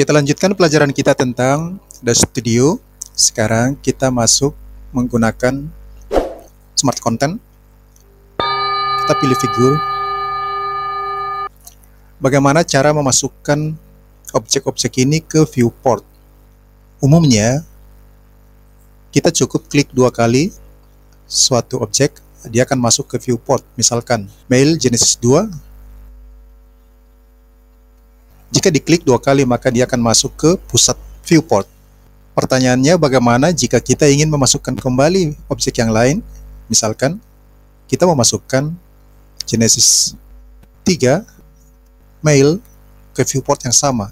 Kita lanjutkan pelajaran kita tentang Daz Studio. Sekarang kita masuk menggunakan Smart Content. Kita pilih figur. Bagaimana cara memasukkan objek-objek ini ke viewport? Umumnya kita cukup klik dua kali suatu objek, dia akan masuk ke viewport. Misalkan Male Genesis 2. Jika diklik dua kali, maka dia akan masuk ke pusat viewport. Pertanyaannya, bagaimana jika kita ingin memasukkan kembali objek yang lain? Misalkan, kita memasukkan Genesis 3 Male ke viewport yang sama.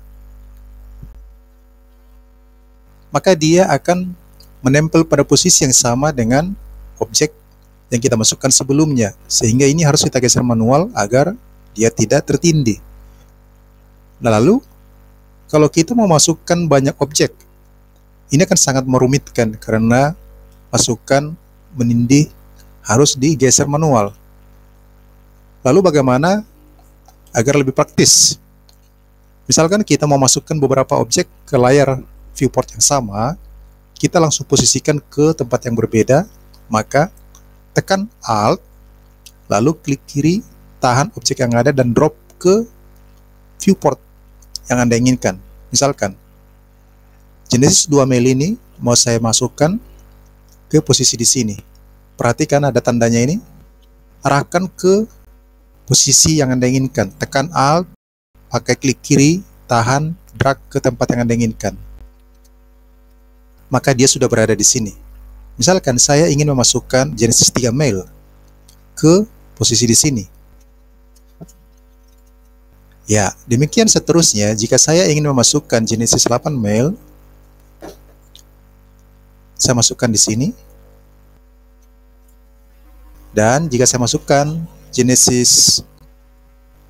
Maka dia akan menempel pada posisi yang sama dengan objek yang kita masukkan sebelumnya. Sehingga ini harus kita geser manual agar dia tidak tertindih. Nah, lalu kalau kita memasukkan banyak objek, ini akan sangat merumitkan karena masukan menindih harus digeser manual. Lalu bagaimana agar lebih praktis? Misalkan kita mau masukkan beberapa objek ke layar viewport yang sama, kita langsung posisikan ke tempat yang berbeda, maka tekan Alt, lalu klik kiri, tahan objek yang ada dan drop ke viewport yang Anda inginkan. Misalkan Genesis 2 Male ini mau saya masukkan ke posisi di sini. Perhatikan ada tandanya ini. Arahkan ke posisi yang Anda inginkan. Tekan Alt, pakai klik kiri, tahan, drag ke tempat yang Anda inginkan. Maka dia sudah berada di sini. Misalkan saya ingin memasukkan Genesis 3 Male ke posisi di sini. Ya, demikian seterusnya. Jika saya ingin memasukkan Genesis 8 Male, saya masukkan di sini. Dan jika saya masukkan Genesis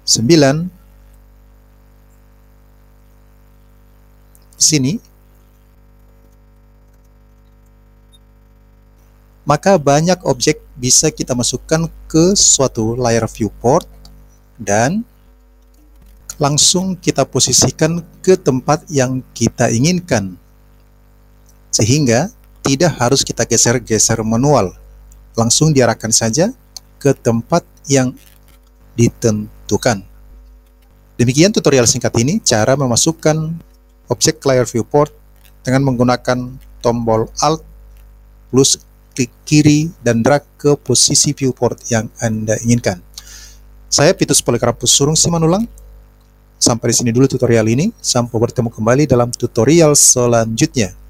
9 di sini, maka banyak objek bisa kita masukkan ke suatu layar viewport dan langsung kita posisikan ke tempat yang kita inginkan, sehingga tidak harus kita geser-geser manual, langsung diarahkan saja ke tempat yang ditentukan. Demikian tutorial singkat ini, cara memasukkan objek ke layar viewport dengan menggunakan tombol Alt plus klik kiri dan drag ke posisi viewport yang Anda inginkan. Saya Vitus Polikarpus Surung Simanulang. Sampai di sini dulu tutorial ini, sampai bertemu kembali dalam tutorial selanjutnya.